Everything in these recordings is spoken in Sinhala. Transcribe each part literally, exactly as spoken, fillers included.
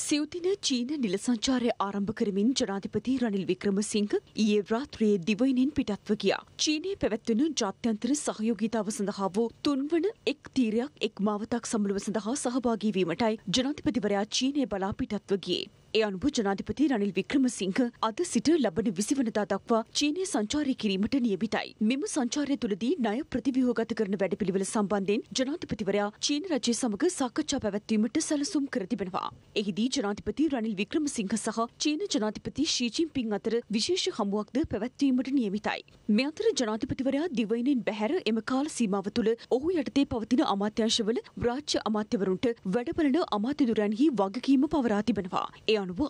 සිව්දින චීන නිලසංචාරය ආරම්භ කරමින් ජනාධිපති රනිල් වික්‍රමසිංහ ඊයේ රාත්‍රියේ දිවයිනෙන් පිටත්ව ගියා. චීනයේ පැවැත්වෙන ජාත්‍යන්තර සහයෝගීතාව සඳහා වූ තුන්වන එක් තීරයක් එක් මාවතක් සමුළුව සඳහා සහභාගී වීමටයි ජනාධිපතිවරයා චීනය බලා පිටත්ව ගියේ. ඒ අනුව ජනාධිපති රනිල් වික්‍රමසිංහ අද සිට ලබන විසිවනදා දක්වා චීනය සංචාරය කිරීමට නියමිතයි. මෙම සංචාරය තුළදී ණය ප්‍රතිව්‍යුහගත කරන වැඩපිළිවෙල සම්බන්ධයෙන් ජනාධිපතිවරයා චීන රජය සමග සාකච්ඡා පැවැත්වීමට සැලසුම් කර තිබෙනවා. එහිදී ජනාධිපති රනිල් වික්‍රමසිංහ සහ චීන ජනාධිපති ෂී ජින්පින් අතර විශේෂ හමුවක්ද පැවැත්වීමට නියමිතයි. මේ අතර ජනාධිපතිවරයා දිවයිනෙන් බැහැර එම කාල සීමාව තුළ ඔහු යටතේ පවතින අමාත්‍යාංශවල රාජ්‍ය අමාත්‍යවරුන්ට වැඩබලන අමාත්‍යදුරන්හි වගකීම පවරා තිබෙනවා.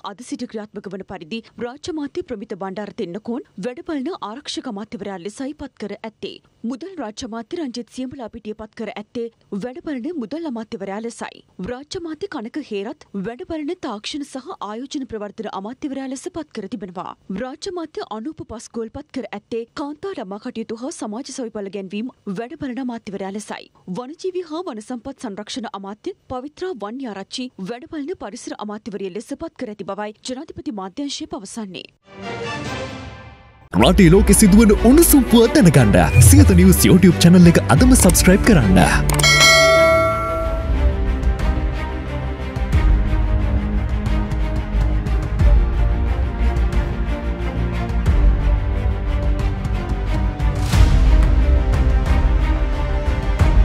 අද සිට ක්‍රියාත්මක වන පරිදි රාජ්‍ය අමාත්‍ය ප්‍රමිත බණ්ඩාර තෙන්නකෝන් වැඩබලන ආරක්ෂක අමාත්‍යවරයා ලෙසයි පත් කර ඇත්තේ. මුදල් රාජ්‍ය අමාත්‍ය රංජිත් සියඹලාපිටිය පත් කර ඇත්තේ වැඩබලන මුදල් අමාත්‍යවරයා ලෙසයි. රාජ්‍ය අමාත්‍ය කනක හේරත් වැඩබලන තාක්ෂණ සහ ආයෝජන ප්‍රවර්ධන අමාත්‍යවරයා ලෙස පත් කර තිබෙනවා. රාජ්‍ය අමාත්‍ය අනූප පස්ගෝල් පත් කර ඇත්තේ කාන්තා ළමා කටයුතු හා සමාජ සවිපල ගැන්වීම වැඩබලන අමාත්‍යවරයා ලෙසයි. වනජීවි හා වනසම්පත් සංරක්ෂණ අමාත්‍ය පවිත්‍රා වන්‍යාරච්චි වැඩබලන පරිසර අමාත්‍යවරිය ලෙස පත් කර ඇති බවයි ජනාධිපති මාධ්‍යංශය පවසන්නේ. රටේ ලෝකෙ සිදුවන උණුසුම් පුවත් දැනගන්න සියත නිවුස් YouTube channel එක අදම subscribe කරන්න.